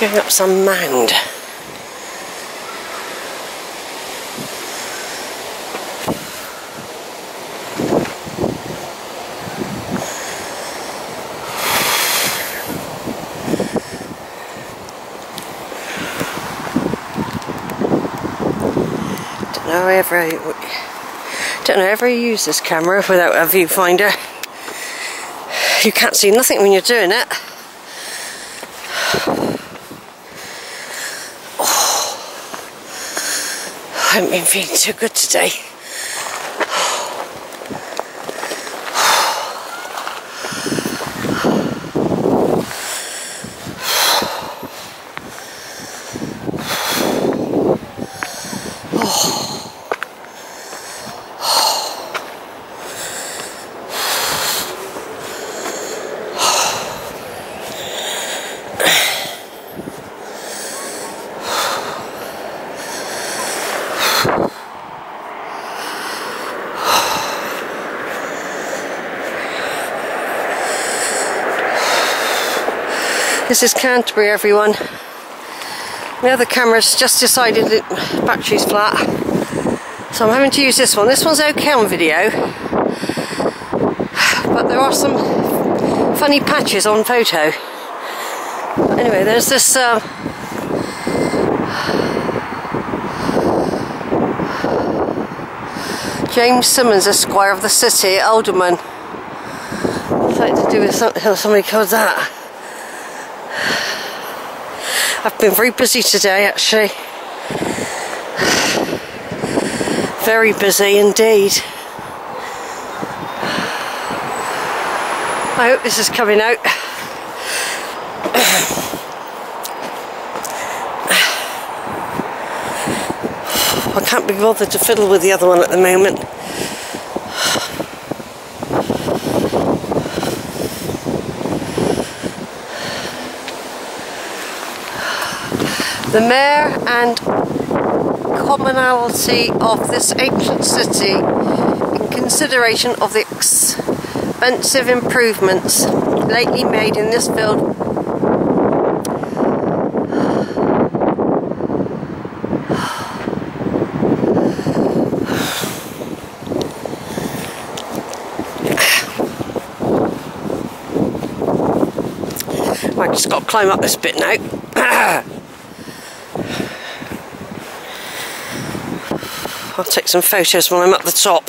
Going up some mound. Don't know ever use this camera without a viewfinder. You can't see nothing when you're doing it. Oh, I haven't been feeling too good today. This is Canterbury, everyone. The other camera's just decided that the battery's flat, so I'm having to use this one. This one's okay on video, but there are some funny patches on photo. But anyway, there's this James Simmons, Esquire of the City, Alderman. Something to do with somebody called that. I've been very busy today, actually. Very busy indeed. I hope this is coming out. I can't be bothered to fiddle with the other one at the moment. The mayor and commonalty of this ancient city, in consideration of the expensive improvements lately made in this field, I've just got to climb up this bit now. I'll take some photos when I'm at the top.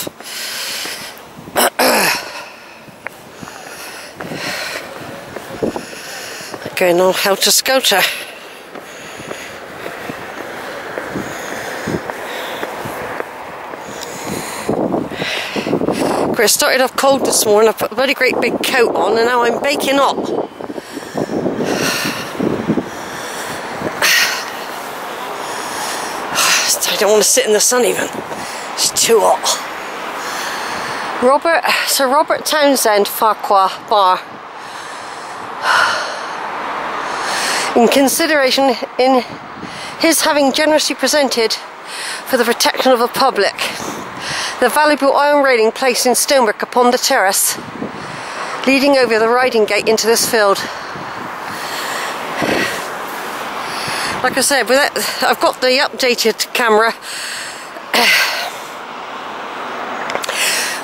Going all helter-skelter. It started off cold this morning. I put a bloody great big coat on and now I'm baking up. I don't want to sit in the sun even. It's too hot. Sir Robert Townsend Farquhar Bar. In consideration in his having generously presented for the protection of the public the valuable iron railing placed in stonework upon the terrace leading over the riding gate into this field. Like I said, I've got the updated camera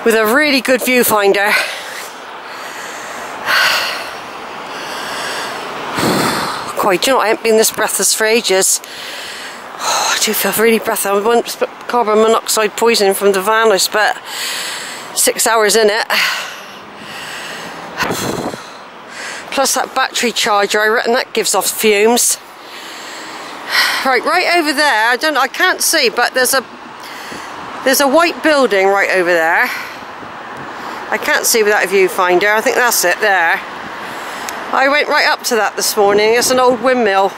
with a really good viewfinder. Quite, you know, I haven't been this breathless for ages. Oh, I do feel really breathless. I once put carbon monoxide poisoning from the van. I spent 6 hours in it. Plus that battery charger, I reckon that gives off fumes. Right over there, I can't see, but there's a white building right over there. I can't see without a viewfinder. I think that's it there. I went right up to that this morning. It's an old windmill.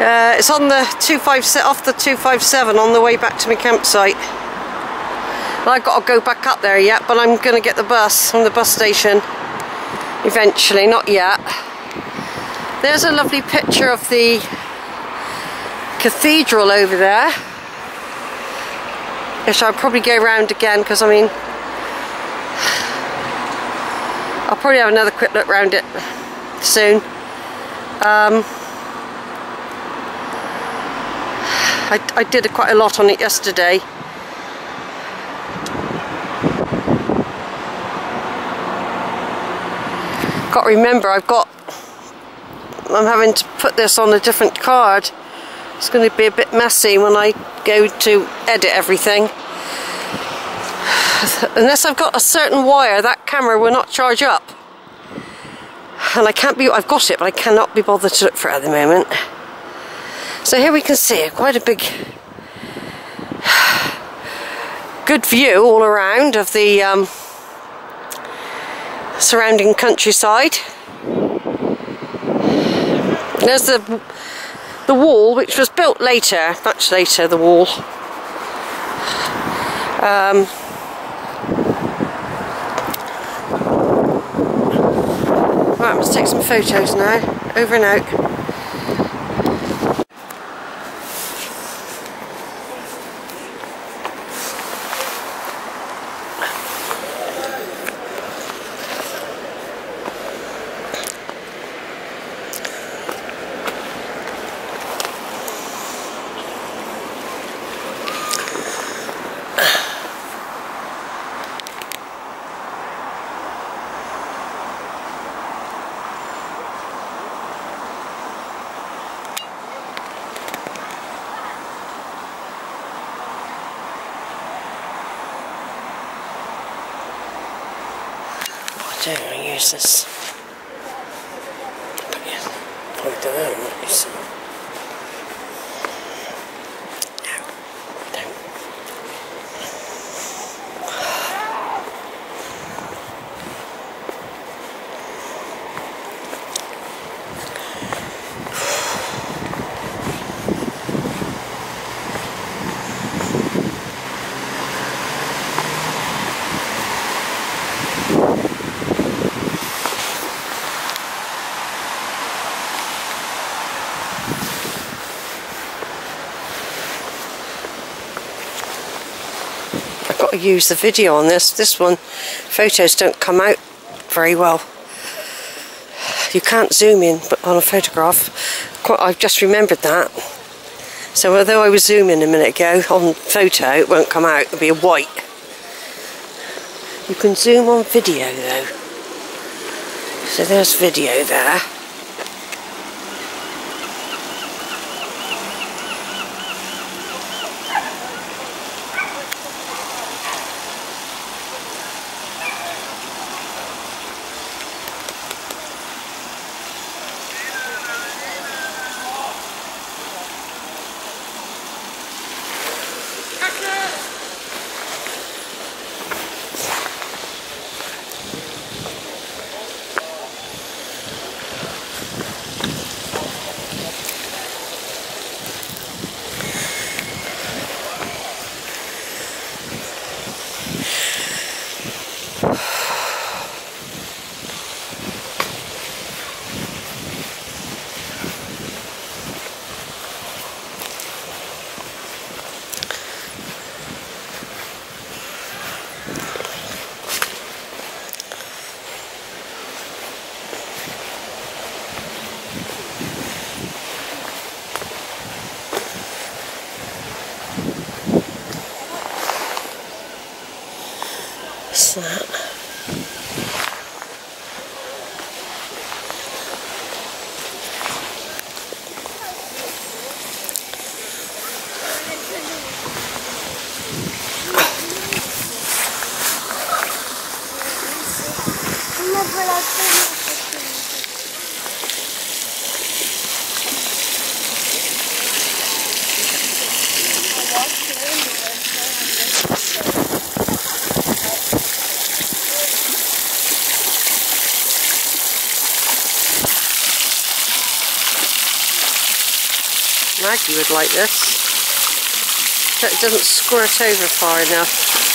It's on the 257, off the 257 on the way back to my campsite. And I've got to go back up there yet, but I'm going to get the bus from the bus station eventually, not yet. There's a lovely picture of the cathedral over there, which I'll probably go round again because I mean I'll probably have another quick look round it soon. I did quite a lot on it yesterday. Got to remember, I'm having to put this on a different card. It's going to be a bit messy when I go to edit everything. Unless I've got a certain wire, that camera will not charge up. And I can't be, I've got it, but I cannot be bothered to look for it at the moment. So here we can see quite a big, good view all around of the surrounding countryside. There's the wall, which was built later, much later, the wall. Right, let's take some photos now. Over and out. I don't really use this. But yeah, point the room, what you see. No, use the video on this one. Photos don't come out very well. You can't zoom in but on a photograph. I've just remembered that. So although I was zooming a minute ago on photo, it won't come out, it'll be a white. You can zoom on video though. So there's video there. Maggie would like this, but it doesn't squirt over far enough.